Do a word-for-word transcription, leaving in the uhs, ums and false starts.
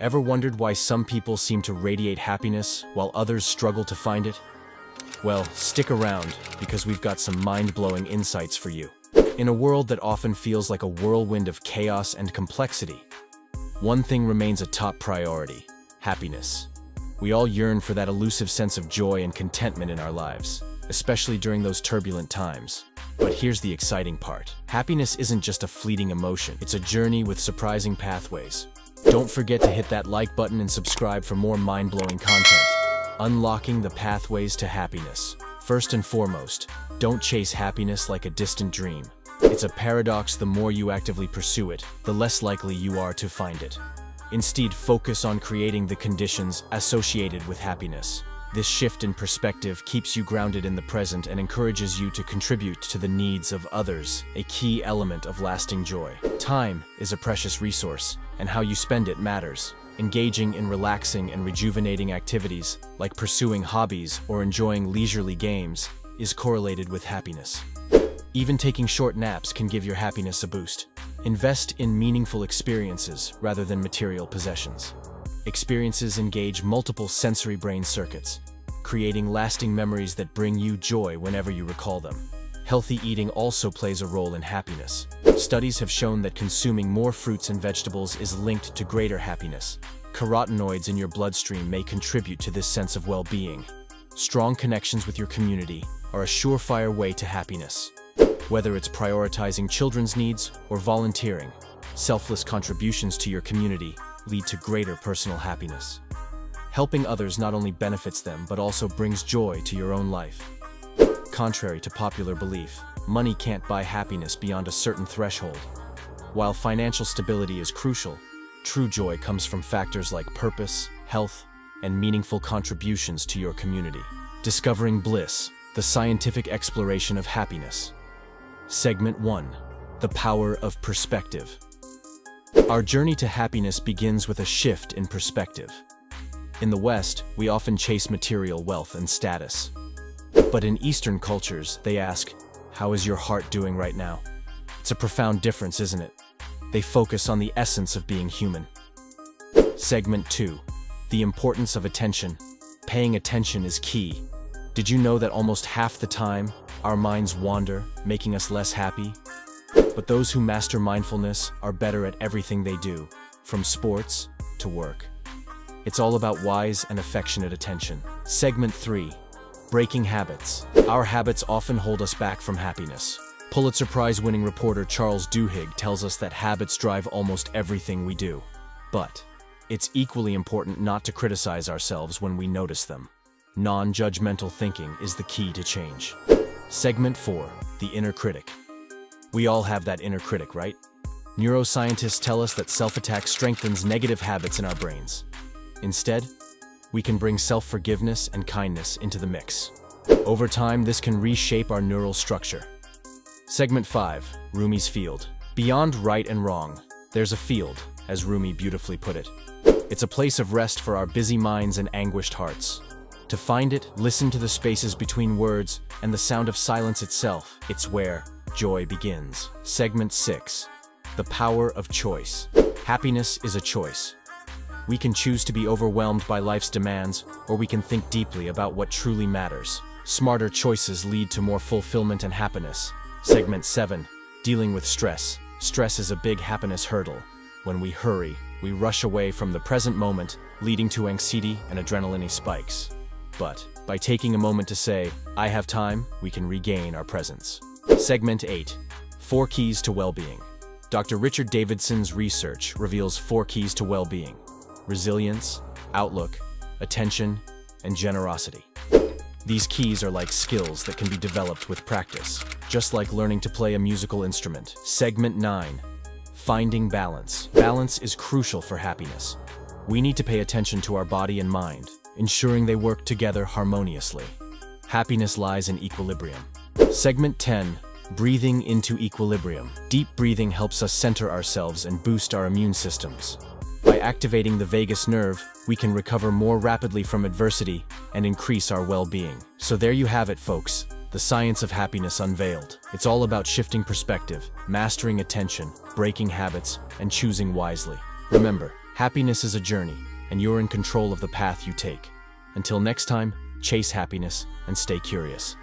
Ever wondered why some people seem to radiate happiness while others struggle to find it? Well, stick around, because we've got some mind-blowing insights for you. In a world that often feels like a whirlwind of chaos and complexity, one thing remains a top priority: happiness. We all yearn for that elusive sense of joy and contentment in our lives, especially during those turbulent times. But here's the exciting part. Happiness isn't just a fleeting emotion. It's a journey with surprising pathways. Don't forget to hit that like button and subscribe for more mind-blowing content. Unlocking the pathways to happiness. First and foremost, don't chase happiness like a distant dream. It's a paradox: the more you actively pursue it, the less likely you are to find it. Instead, focus on creating the conditions associated with happiness. This shift in perspective keeps you grounded in the present and encourages you to contribute to the needs of others, a key element of lasting joy. Time is a precious resource, and how you spend it matters. Engaging in relaxing and rejuvenating activities, like pursuing hobbies or enjoying leisurely games, is correlated with happiness. Even taking short naps can give your happiness a boost. Invest in meaningful experiences rather than material possessions. Experiences engage multiple sensory brain circuits, creating lasting memories that bring you joy whenever you recall them. Healthy eating also plays a role in happiness. Studies have shown that consuming more fruits and vegetables is linked to greater happiness. Carotenoids in your bloodstream may contribute to this sense of well-being. Strong connections with your community are a surefire way to happiness. Whether it's prioritizing children's needs or volunteering, selfless contributions to your community lead to greater personal happiness. Helping others not only benefits them but also brings joy to your own life. Contrary to popular belief, money can't buy happiness beyond a certain threshold. While financial stability is crucial, true joy comes from factors like purpose, health, and meaningful contributions to your community. Discovering bliss: the scientific exploration of happiness. Segment one: The Power of Perspective. Our journey to happiness begins with a shift in perspective. In the West, we often chase material wealth and status. But in Eastern cultures, they ask, "How is your heart doing right now?" It's a profound difference, isn't it? They focus on the essence of being human. Segment two: The Importance of Attention. Paying attention is key. Did you know that almost half the time, our minds wander, making us less happy? But those who master mindfulness are better at everything they do, from sports to work. It's all about wise and affectionate attention. Segment three: Breaking Habits. Our habits often hold us back from happiness. Pulitzer Prize-winning reporter Charles Duhigg tells us that habits drive almost everything we do. But it's equally important not to criticize ourselves when we notice them. Non-judgmental thinking is the key to change. Segment four: The Inner Critic. We all have that inner critic, right? Neuroscientists tell us that self-attack strengthens negative habits in our brains. Instead, we can bring self-forgiveness and kindness into the mix. Over time, this can reshape our neural structure. Segment five: Rumi's Field. Beyond right and wrong, there's a field, as Rumi beautifully put it. It's a place of rest for our busy minds and anguished hearts. To find it, listen to the spaces between words and the sound of silence itself. It's where joy begins. Segment six: The Power of Choice. Happiness is a choice. We can choose to be overwhelmed by life's demands, or we can think deeply about what truly matters. Smarter choices lead to more fulfillment and happiness. Segment seven: Dealing with Stress. Stress is a big happiness hurdle. When we hurry, we rush away from the present moment, leading to anxiety and adrenaline spikes. But by taking a moment to say, "I have time," we can regain our presence. Segment eight: Four Keys to Well-Being. Doctor Richard Davidson's research reveals four keys to well-being: resilience, outlook, attention, and generosity. These keys are like skills that can be developed with practice, just like learning to play a musical instrument. Segment nine: Finding Balance. Balance is crucial for happiness. We need to pay attention to our body and mind, ensuring they work together harmoniously. Happiness lies in equilibrium. Segment ten: Breathing into Equilibrium. Deep breathing helps us center ourselves and boost our immune systems. By activating the vagus nerve, we can recover more rapidly from adversity and increase our well-being. So there you have it, folks, the science of happiness unveiled. It's all about shifting perspective, mastering attention, breaking habits, and choosing wisely. Remember, Happiness is a journey, and you're in control of the path you take. Until next time, chase happiness and stay curious.